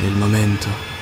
È il momento.